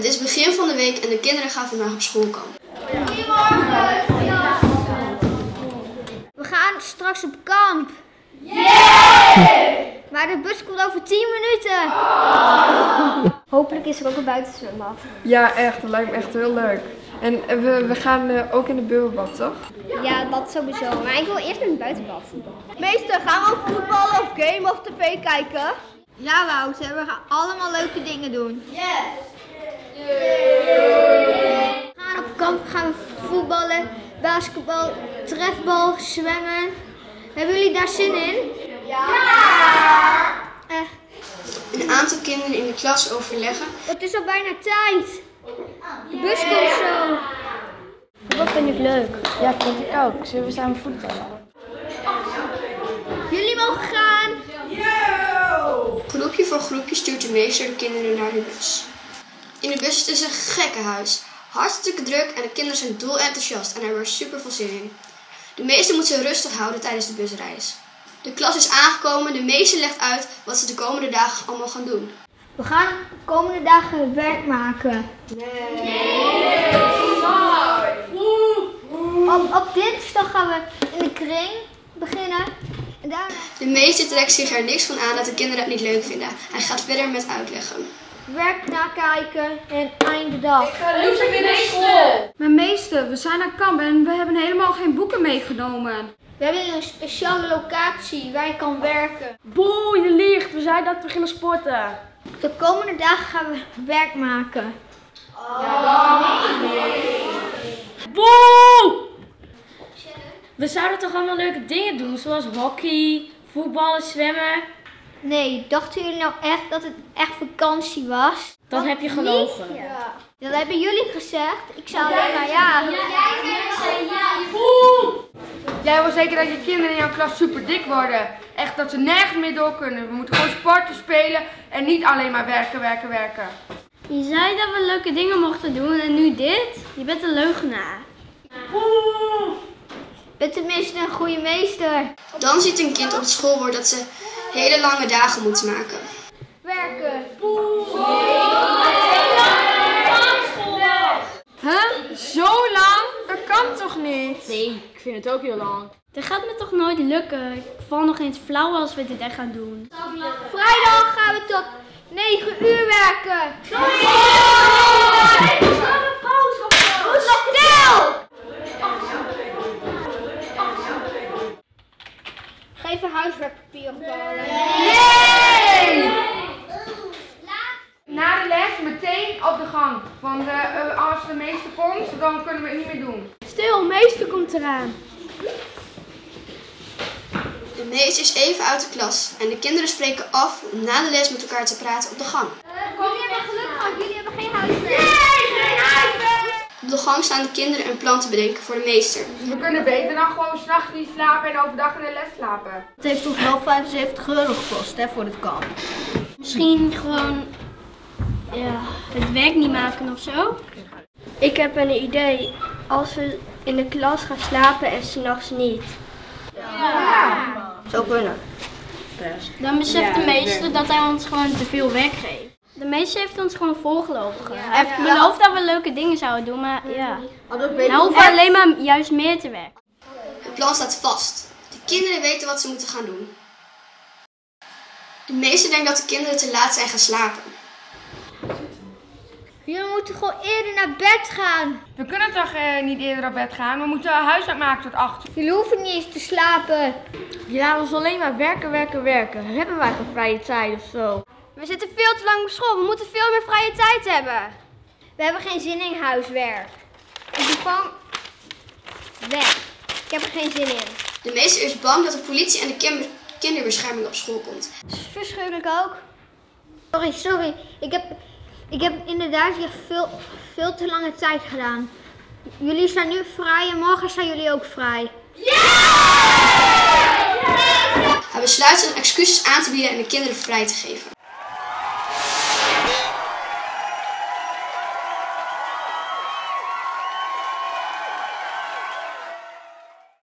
Het is begin van de week en de kinderen gaan vandaag op school komen. We gaan straks op kamp. Yeah! Maar de bus komt over 10 minuten. Oh. Hopelijk is er ook een buitenzwembad. Ja, echt. Dat lijkt me echt heel leuk. En we gaan ook in de bubbelbad, toch? Ja, dat sowieso. Maar ik wil eerst naar het buitenbad. Meester, gaan we ook voetballen of game of tv kijken? Ja, Wouter. We gaan allemaal leuke dingen doen. Yes! We gaan op kamp, gaan we voetballen, basketbal, trefbal, zwemmen. Hebben jullie daar zin in? Ja! Een aantal kinderen in de klas overleggen. Het is al bijna tijd. De bus komt zo. Dat vind ik leuk. Ja, dat vind ik ook. Zullen we samen voetballen? Jullie mogen gaan. Yo! Groepje voor groepje stuurt de meester de kinderen naar de bus. In de bus is het een gekkenhuis. Hartstikke druk en de kinderen zijn dol enthousiast en hebben er super veel zin in. De meester moet ze rustig houden tijdens de busreis. De klas is aangekomen, de meester legt uit wat ze de komende dagen allemaal gaan doen. We gaan de komende dagen werk maken. Nee. Op dinsdag gaan we in de kring beginnen. En daarna... De meester trekt zich er niks van aan dat de kinderen het niet leuk vinden. Hij gaat verder met uitleggen. Werk nakijken en einde dag. Ik ga liever weer naar school. Maar meester, we zijn naar kamp en we hebben helemaal geen boeken meegenomen. We hebben een speciale locatie waar je kan werken. Boe, je liegt. We zeiden dat we beginnen sporten. De komende dagen gaan we werk maken. Nee. Boe! We zouden toch allemaal leuke dingen doen, zoals hockey, voetballen, zwemmen? Nee, dachten jullie nou echt dat het echt vakantie was? Dat heb je gelogen. Niet, ja. Dat hebben jullie gezegd. Ik zou alleen maar ja. Jij wil zeker dat je kinderen in jouw klas super dik worden. Echt dat ze nergens meer door kunnen. We moeten gewoon sporten, spelen en niet alleen maar werken, werken, werken. Je zei dat we leuke dingen mochten doen en nu dit? Je bent een leugenaar. Je bent tenminste een goede meester. Dan ziet een kind op het schoolbord dat ze hele lange dagen moet maken. Werken. Huh? Zo lang? Dat kan toch niet? Nee, ik vind het ook heel lang. Dat gaat me toch nooit lukken. Ik val nog eens flauw als we dit echt gaan doen. Vrijdag gaan we tot 9 uur werken. Stil! Even huiswerkpapier opbouwen. Nee! Na de les meteen op de gang. Want als de meester komt, dan kunnen we het niet meer doen. Stil, meester komt eraan. De meester is even uit de klas. En de kinderen spreken af om na de les met elkaar te praten op de gang. Jullie hebben geluk gehad, jullie hebben geen huiswerk. Nee, geen huiswerk! Op de gang staan de kinderen een plan te bedenken voor de meester. We kunnen beter dan gewoon 's nachts niet slapen en overdag in de les slapen. Het heeft toch wel 75 euro gekost, hè, voor dit kamp. Misschien gewoon het werk niet maken of zo. Ik heb een idee. Als we in de klas gaan slapen en 's nachts niet. Ja. Zo kunnen. Dan beseft de meester dat hij ons gewoon te veel werk geeft. De meester heeft ons gewoon voorgelogen. Ja, hij heeft beloofd dat we leuke dingen zouden doen, maar ja. Nou hoeven we alleen maar juist meer te werken. Het plan staat vast. De kinderen weten wat ze moeten gaan doen. De meester denkt dat de kinderen te laat zijn gaan slapen. Jullie moeten gewoon eerder naar bed gaan. We kunnen toch niet eerder op bed gaan? We moeten huiswerk maken tot 8 uur. Jullie hoeven niet eens te slapen. Je laat ons alleen maar werken, werken, werken. Hebben wij geen vrije tijd of zo? We zitten veel te lang op school. We moeten veel meer vrije tijd hebben. We hebben geen zin in huiswerk. Ik doe gewoon weg. Ik heb er geen zin in. De meester is bang dat de politie en de kinderbescherming op school komt. Dat is verschrikkelijk ook. Sorry. Ik heb inderdaad veel te lange tijd gedaan. Jullie zijn nu vrij en morgen zijn jullie ook vrij. Yeah! Hij besluit zijn excuses aan te bieden en de kinderen vrij te geven.